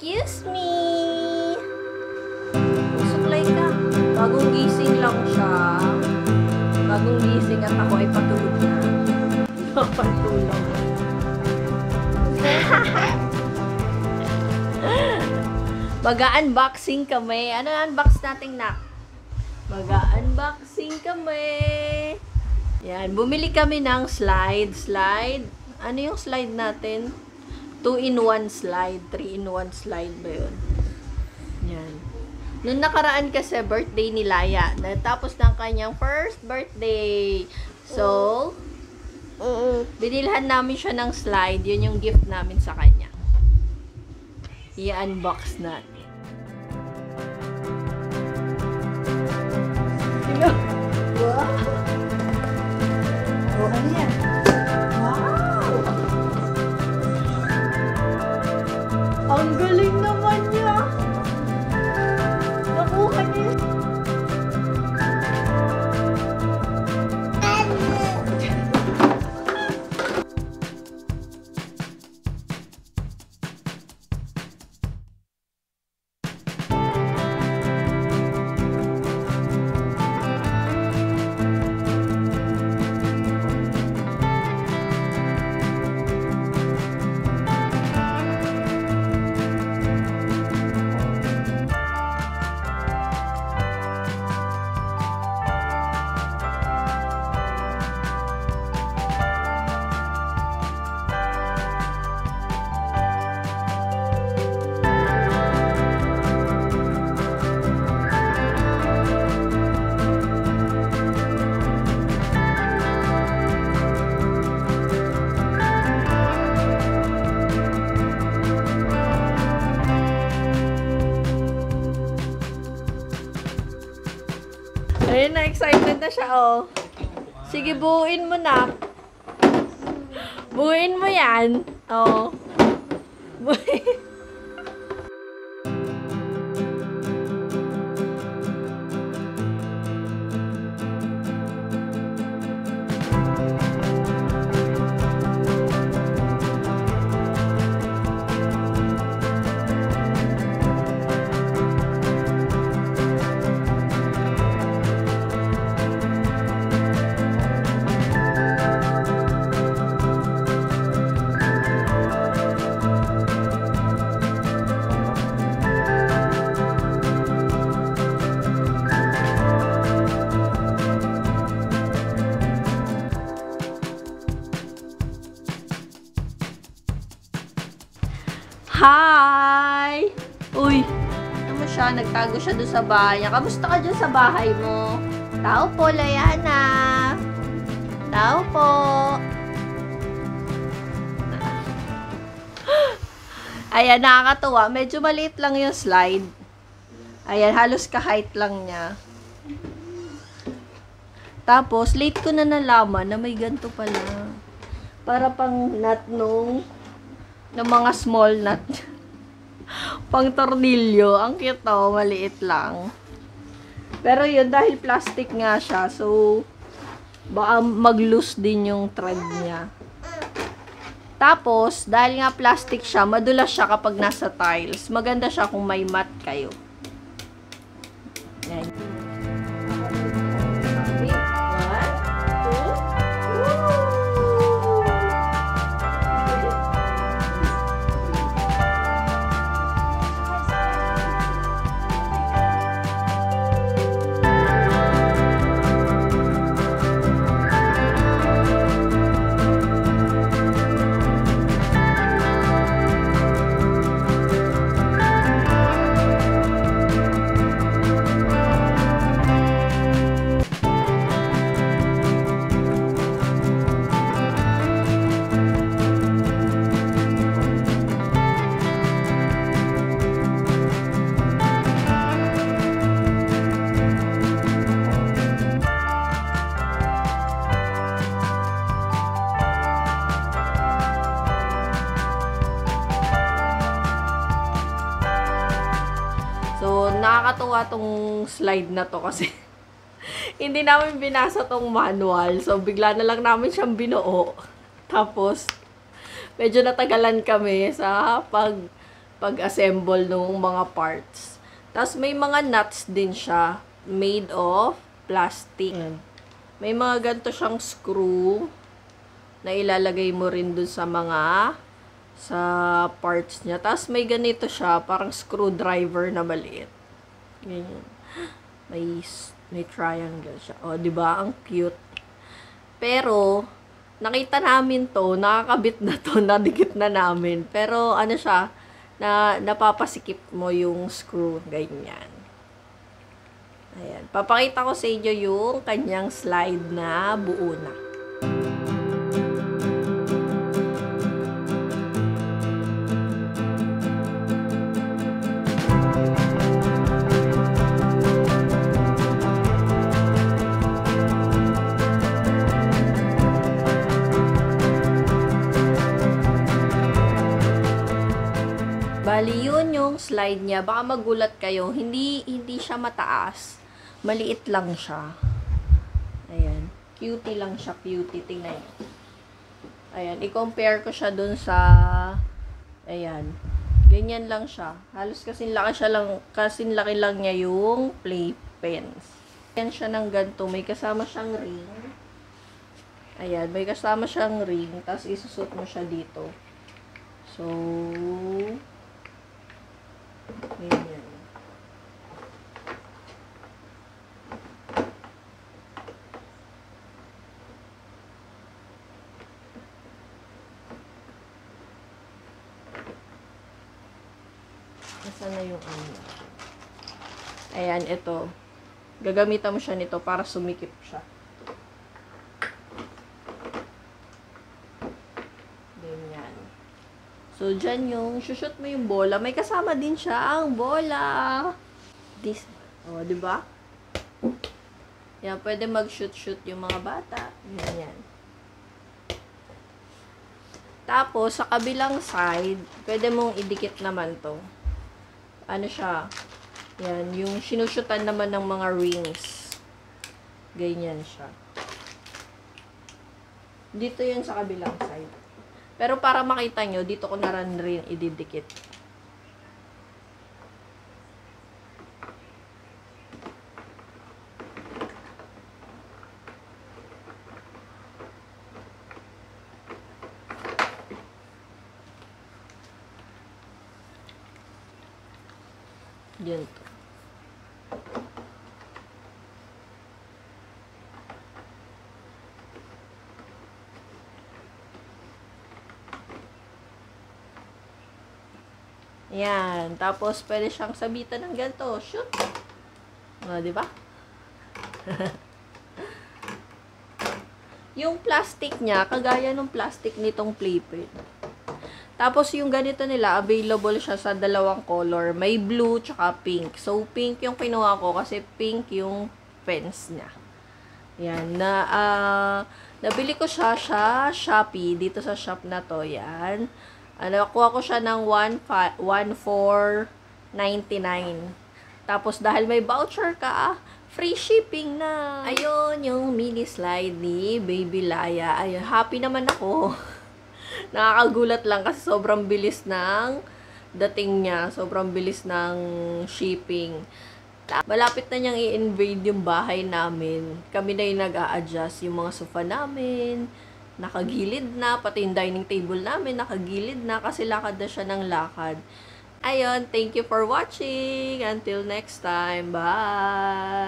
Excuse me. Suklay ka. Bagong gising lang siya. Bagong gising at ako ay patulog na. Napatulog. Mag-unboxing kami. Ano unbox natin, Nak? Mag-unboxing kami. Yan. Bumili kami ng slide. Slide. Ano yung slide natin? 2-in-1 slide. 3-in-1 slide ba yun? Yan. Noong nakaraan kasi birthday ni Laya. Natapos ng kanyang first birthday. So, binilhan namin siya ng slide. Yun yung gift namin sa kanya. I-unbox natin. Wow! Oh, ano yan? Wow! Ang galing naman niya! Nakuha niya! Ayun na, excited na siya, oh. Sige, buuin mo na. Buuin mo yan. Oh. Buuin. Hi! Uy! Ano mo siya? Nagtago siya doon sa bahay niya. Kamusta ka dyan sa bahay mo? Tao po, Layana! Tao po! Ayan, nakakatuwa. Medyo maliit lang yung slide. Ayan, halos ka-height lang niya. Tapos, late ko na nalaman na may ganito pala. Para pang nut nung ng mga small nut. Pang tornilyo. Ang cute, oh. Maliit lang. Pero yun, dahil plastic nga siya, so, baka mag-loose din yung thread niya. Tapos, dahil nga plastic siya, madulas siya kapag nasa tiles. Maganda siya kung may mat kayo. Yan. Nakakatuwa tong slide na to kasi hindi namin binasa tong manual. So, bigla na lang namin siyang binuo. Tapos, medyo natagalan kami sa pag pag-assemble ng mga parts. Tapos may mga nuts din siya, made of plastic. May mga ganito siyang screw na ilalagay mo rin dun sa mga parts niya. Tapos may ganito siya, parang screwdriver na maliit. Ganyan. May triangle siya. O, diba? Ang cute. Pero, nakita namin to, nakakabit na to, nadikit na namin. Pero, ano siya, na, napapasikip mo yung screw. Ganyan. Ayan. Papakita ko sa inyo yung kanyang slide na buo na. Bali, yun yung slide niya. Baka magulat kayo. Hindi siya mataas. Maliit lang siya. Ayan. Cutie lang siya. Cutie. Tingnan niyo. Ayan. I-compare ko siya dun sa... Ayan. Ganyan lang siya. Halos kasinlaki lang niya yung playpens. Ayan siya ng ganito. May kasama siyang ring. Ayan. May kasama siyang ring. Tapos isusot mo siya dito. So... Ganyan. Asan na yung ano? Ayan, ito. Gagamitan mo siya nito para sumikip siya. So, dyan yung, shoot mo yung bola. May kasama din siya ang bola. This, oh, diba? Yan, pwede mag-shoot yung mga bata. Yan, yan. Tapos, sa kabilang side, pwede mong idikit naman to. Ano siya? Yan, yung sinushutan naman ng mga rings. Ganyan siya. Dito yun sa kabilang side. Pero para makita nyo, dito ko na rin ididikit. Diyan to. Ayan. Tapos, pwede siyang sabitan ng ganito. Shoot! O, diba? Yung plastic niya, kagaya ng plastic nitong playpen. Tapos, yung ganito nila, available siya sa dalawang color. May blue, tsaka pink. So, pink yung kinuha ko kasi pink yung fence niya. Ayan. Nabili ko siya sa Shopee. Dito sa shop na to. Ayan. Ano, kuha ko siya ng 1499. Tapos, dahil may voucher ka, free shipping na. Ayun, yung mini slide ni Baby Laya. Ayun, happy naman ako. Nakakagulat lang kasi sobrang bilis ng dating niya. Sobrang bilis ng shipping. Malapit na niyang i-invade yung bahay namin. Kami na yung nag-a-adjust yung mga sofa namin. Nakagilid na, pati yung dining table namin nakagilid na kasi lakad na siya ng lakad. Ayun, thank you for watching. Until next time, bye!